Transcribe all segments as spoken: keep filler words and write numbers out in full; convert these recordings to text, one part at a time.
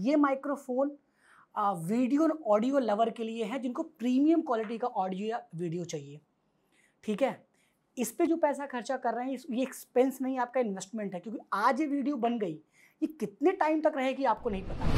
ये microphone video और audio lover के लिए है जिनको प्रीमियम क्वालिटी का ऑडियो या वीडियो चाहिए, ठीक है। इस पे जो पैसा खर्चा कर रहे हैं ये एक्सपेंस नहीं, आपका इन्वेस्टमेंट है, क्योंकि आज ये वीडियो बन गई, ये कितने टाइम तक रहेगी आपको नहीं पता।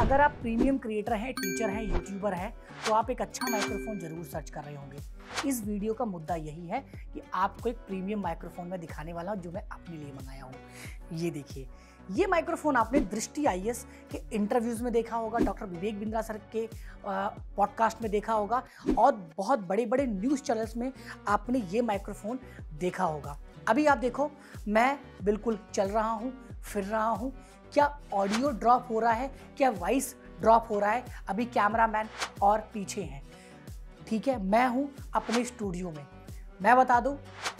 अगर आप प्रीमियम क्रिएटर हैं, टीचर हैं, यूट्यूबर हैं, तो आप एक अच्छा माइक्रोफोन जरूर सर्च कर रहे होंगे। इस वीडियो का मुद्दा यही है कि आपको एक प्रीमियम माइक्रोफोन में दिखाने वाला हूँ जो मैं अपने लिए मंगाया हूँ। ये देखिए, ये माइक्रोफोन आपने दृष्टि आईएएस के इंटरव्यूज़ में देखा होगा, डॉक्टर विवेक बिंद्रा सर के पॉडकास्ट में देखा होगा और बहुत बड़े बड़े न्यूज़ चैनल्स में आपने ये माइक्रोफोन देखा होगा। अभी आप देखो, मैं बिल्कुल चल रहा हूँ, फिर रहा हूँ, क्या ऑडियो ड्रॉप हो रहा है, क्या वॉइस ड्रॉप हो रहा है। अभी कैमरामैन और पीछे हैं, ठीक है। मैं हूँ अपने स्टूडियो में। मैं बता दूँ,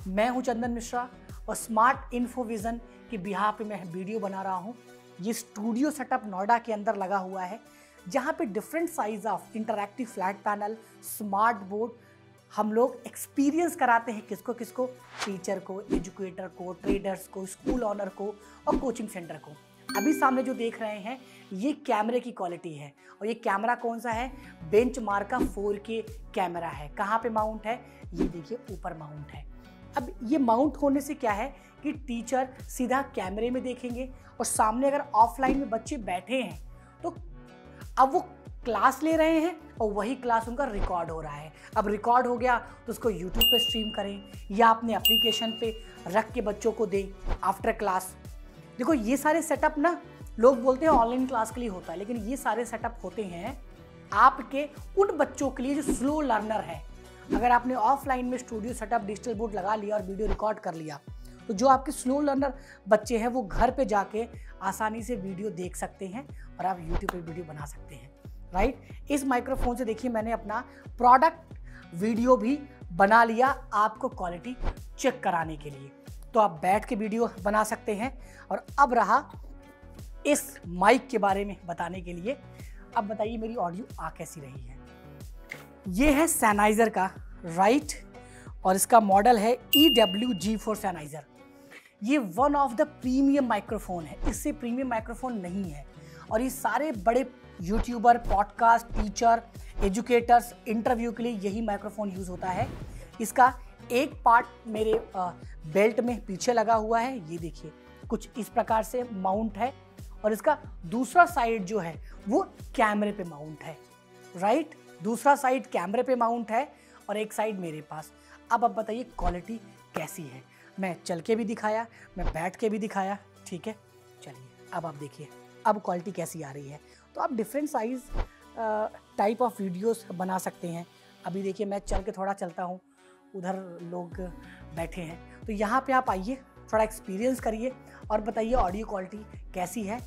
मैं हूँ चंदन मिश्रा और स्मार्ट इन्फोविज़न के बिहार पे मैं वीडियो बना रहा हूँ। ये स्टूडियो सेटअप नोएडा के अंदर लगा हुआ है, जहाँ पे different size of interactive flat panel, smart board, हम लोग एक्सपीरियंस कराते हैं। किसको किसको? टीचर को, एजुकेटर को, ट्रेडर्स को, स्कूल ऑनर को और कोचिंग सेंटर को। अभी सामने जो देख रहे हैं ये कैमरे की क्वालिटी है, और ये कैमरा कौन सा है? बेंचमार्क का फोर के कैमरा है। कहाँ पे माउंट है? ये देखिए ऊपर माउंट है। अब ये माउंट होने से क्या है कि टीचर सीधा कैमरे में देखेंगे, और सामने अगर ऑफलाइन में बच्चे बैठे हैं तो अब वो क्लास ले रहे हैं और वही क्लास उनका रिकॉर्ड हो रहा है। अब रिकॉर्ड हो गया तो उसको यूट्यूब पे स्ट्रीम करें या अपने एप्लीकेशन पे रख के बच्चों को दें आफ्टर क्लास। देखो, ये सारे सेटअप ना, लोग बोलते हैं ऑनलाइन क्लास के लिए होता है, लेकिन ये सारे सेटअप होते हैं आपके उन बच्चों के लिए जो स्लो लर्नर है। अगर आपने ऑफलाइन में स्टूडियो सेटअप, डिजिटल बोर्ड लगा लिया और वीडियो रिकॉर्ड कर लिया, तो जो आपके स्लो लर्नर बच्चे हैं वो घर पे जाके आसानी से वीडियो देख सकते हैं और आप यूट्यूब पे वीडियो बना सकते हैं, राइट। इस माइक्रोफोन से देखिए मैंने अपना प्रोडक्ट वीडियो भी बना लिया आपको क्वालिटी चेक कराने के लिए, तो आप बैठ के वीडियो बना सकते हैं। और अब रहा इस माइक के बारे में बताने के लिए। अब बताइए मेरी ऑडियो आ कैसी रही है। ये है सैनाइज़र का, राइट, और इसका मॉडल है ई डब्ल्यू जी फोर सैनाइज़र। ये one of the premium microphone है, इससे प्रीमियम माइक्रोफोन नहीं है। और ये सारे बड़े YouTuber, podcast, teacher, educators, interview के लिए यही माइक्रोफोन यूज़ होता है। इसका एक पार्ट मेरे बेल्ट में पीछे लगा हुआ है, ये देखिए कुछ इस प्रकार से माउंट है, और इसका दूसरा साइड जो है वो कैमरे पे माउंट है, राइट। दूसरा साइड कैमरे पे माउंट है और एक साइड मेरे पास। अब आप बताइए क्वालिटी कैसी है। मैं चल के भी दिखाया, मैं बैठ के भी दिखाया, ठीक है। चलिए अब आप देखिए अब क्वालिटी कैसी आ रही है। तो आप different size type of videos बना सकते हैं। अभी देखिए मैं चल के थोड़ा चलता हूँ, उधर लोग बैठे हैं, तो यहाँ पे आप आइए, थोड़ा एक्सपीरियंस करिए और बताइए ऑडियो क्वालिटी कैसी है।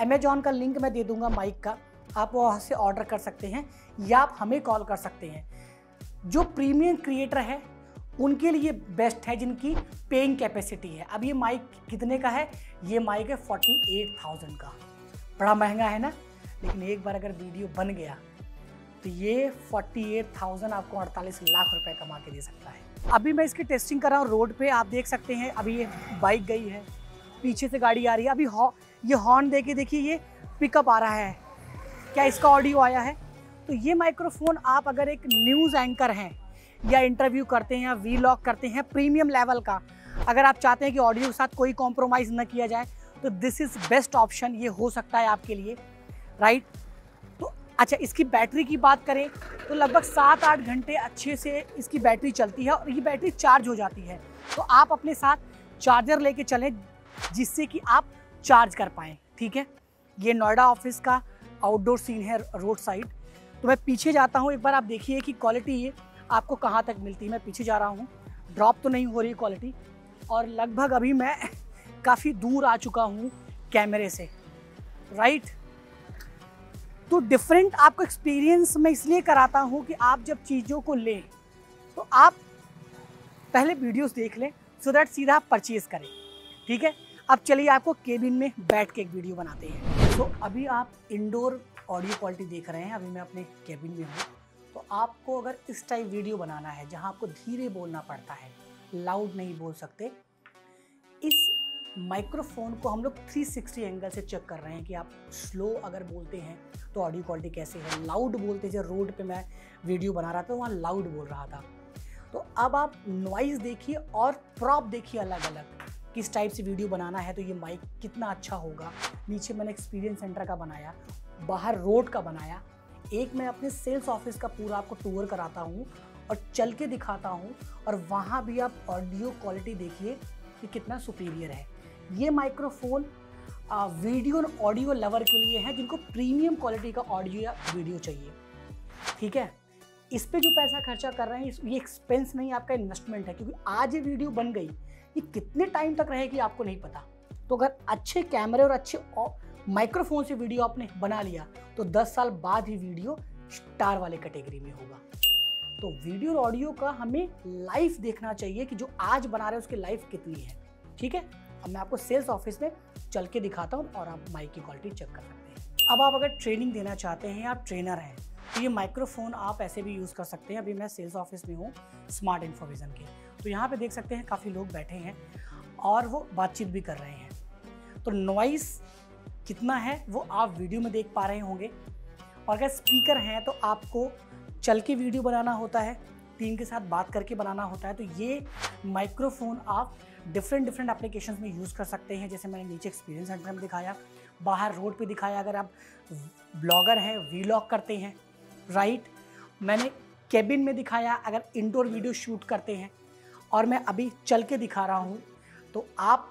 अमेजॉन का लिंक मैं दे दूँगा माइक का, आप वहाँ से ऑर्डर कर सकते हैं या आप हमें कॉल कर सकते हैं। जो प्रीमियम क्रिएटर है उनके लिए बेस्ट है, जिनकी पेइंग कैपेसिटी है। अब ये माइक कितने का है? ये माइक है अड़तालीस हज़ार का। बड़ा महंगा है ना, लेकिन एक बार अगर वीडियो बन गया तो ये अड़तालीस हज़ार आपको अड़तालीस लाख रुपए कमा के दे सकता है। अभी मैं इसकी टेस्टिंग कर रहा हूँ रोड पे, आप देख सकते हैं। अभी ये बाइक गई है, पीछे से गाड़ी आ रही है। अभी हॉ ये हॉर्न दे के देखिए, ये पिकअप आ रहा है, क्या इसका ऑडियो आया है? तो ये माइक्रोफोन आप अगर एक न्यूज़ एंकर हैं या इंटरव्यू करते हैं या वीलॉग करते हैं प्रीमियम लेवल का, अगर आप चाहते हैं कि ऑडियो के साथ कोई कॉम्प्रोमाइज़ न किया जाए, तो दिस इज़ बेस्ट ऑप्शन, ये हो सकता है आपके लिए, राइट। तो अच्छा, इसकी बैटरी की बात करें तो लगभग सात आठ घंटे अच्छे से इसकी बैटरी चलती है और ये बैटरी चार्ज हो जाती है। तो आप अपने साथ चार्जर लेके चलें जिससे कि आप चार्ज कर पाएँ, ठीक है। ये नोएडा ऑफिस का आउटडोर सीन है, रोड साइड। तो मैं पीछे जाता हूँ, एक बार आप देखिए कि क्वालिटी ये आपको कहाँ तक मिलती है। मैं पीछे जा रहा हूँ, ड्रॉप तो नहीं हो रही क्वालिटी, और लगभग अभी मैं काफ़ी दूर आ चुका हूँ कैमरे से, राइट। तो डिफरेंट आपको एक्सपीरियंस मैं इसलिए कराता हूँ कि आप जब चीज़ों को लें तो आप पहले वीडियोस देख लें सो दैट सीधा आप परचेज करें, ठीक है। अब चलिए आपको केबिन में बैठ के एक वीडियो बनाते हैं। तो अभी आप इंडोर ऑडियो क्वालिटी देख रहे हैं, अभी मैं अपने केबिन में हूँ। तो आपको अगर इस टाइप वीडियो बनाना है जहाँ आपको धीरे बोलना पड़ता है, लाउड नहीं बोल सकते, इस माइक्रोफोन को हम लोग तीन सौ साठ एंगल से चेक कर रहे हैं कि आप स्लो अगर बोलते हैं तो ऑडियो क्वालिटी कैसे है, लाउड बोलते जब रोड पे मैं वीडियो बना रहा था वहाँ लाउड बोल रहा था। तो अब आप नॉइज़ देखिए और प्रॉप देखिए अलग अलग, किस टाइप से वीडियो बनाना है। तो ये माइक कितना अच्छा होगा। नीचे मैंने एक्सपीरियंस सेंटर का बनाया, बाहर रोड का बनाया, एक मैं अपने सेल्स ऑफिस का पूरा आपको टूर कराता हूँ और चल के दिखाता हूँ, और वहाँ भी आप ऑडियो क्वालिटी देखिए कि कितना सुपीरियर है। ये माइक्रोफोन वीडियो और ऑडियो लवर के लिए है जिनको प्रीमियम क्वालिटी का ऑडियो या वीडियो चाहिए, ठीक है। इस पे जो पैसा खर्चा कर रहे हैं ये एक्सपेंस नहीं, आपका इन्वेस्टमेंट है, क्योंकि आज ये वीडियो बन गई, ये कितने टाइम तक रहेगी आपको नहीं पता। तो अगर अच्छे कैमरे और अच्छे माइक्रोफोन से वीडियो आपने बना लिया तो दस साल बाद ही वीडियो स्टार वाले कैटेगरी में होगा। तो वीडियो और ऑडियो का हमें लाइफ देखना चाहिए कि जो आज बना रहे हैं उसकी लाइफ कितनी है, ठीक है। अब मैं आपको सेल्स ऑफिस में चल के दिखाता हूँ और आप माइक की क्वालिटी चेक कर सकते हैं। अब आप अगर ट्रेनिंग देना चाहते हैं, आप ट्रेनर हैं, तो ये माइक्रोफोन आप ऐसे भी यूज़ कर सकते हैं। अभी मैं सेल्स ऑफिस में हूँ स्मार्ट इन्फोविजन के, तो यहाँ पे देख सकते हैं काफ़ी लोग बैठे हैं और वो बातचीत भी कर रहे हैं। तो नॉइस कितना है वो आप वीडियो में देख पा रहे होंगे। और अगर स्पीकर हैं तो आपको चल के वीडियो बनाना होता है, टीम के साथ बात करके बनाना होता है। तो ये माइक्रोफोन आप डिफरेंट डिफरेंट एप्लीकेशंस में यूज़ कर सकते हैं, जैसे मैंने नीचे एक्सपीरियंस सेंटर में दिखाया, बाहर रोड पे दिखाया। अगर आप ब्लॉगर हैं, वीलॉग करते हैं, राइट, मैंने केबिन में दिखाया। अगर इंडोर वीडियो शूट करते हैं, और मैं अभी चल के दिखा रहा हूँ। तो आप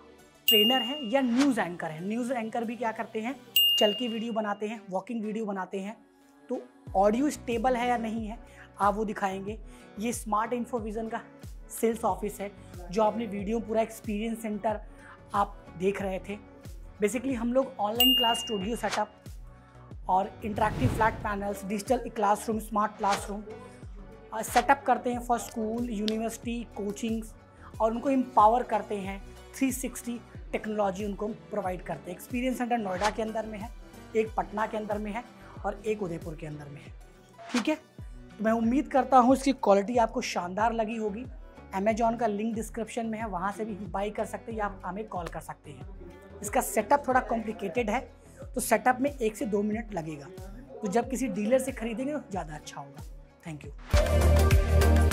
ट्रेनर हैं या न्यूज़ एंकर हैं, न्यूज़ एंकर भी क्या करते हैं, चल के वीडियो बनाते हैं, वॉकिंग वीडियो बनाते हैं। तो ऑडियो स्टेबल है या नहीं है आप वो दिखाएंगे। ये स्मार्ट इन्फोविजन का सेल्स ऑफिस है, जो आपने वीडियो पूरा एक्सपीरियंस सेंटर आप देख रहे थे। बेसिकली हम लोग ऑनलाइन क्लास स्टूडियो सेटअप और interactive flat panels, digital classroom, smart classroom setup करते हैं फॉर स्कूल, यूनिवर्सिटी, कोचिंग्स, और उनको एम्पावर करते हैं। तीन सौ साठ टेक्नोलॉजी उनको प्रोवाइड करते हैं। एक्सपीरियंस सेंटर नोएडा के अंदर में है, एक पटना के अंदर में है और एक उदयपुर के अंदर में है, ठीक है। तो मैं उम्मीद करता हूँ इसकी क्वालिटी आपको शानदार लगी होगी। अमेजॉन का लिंक डिस्क्रिप्शन में है, वहाँ से भी बाई कर सकते हैं या आप हमें कॉल कर सकते हैं। इसका सेटअप थोड़ा कॉम्प्लिकेटेड है, तो सेटअप में एक से दो मिनट लगेगा। तो जब किसी डीलर से खरीदेंगे तो ज़्यादा अच्छा होगा। Thank you.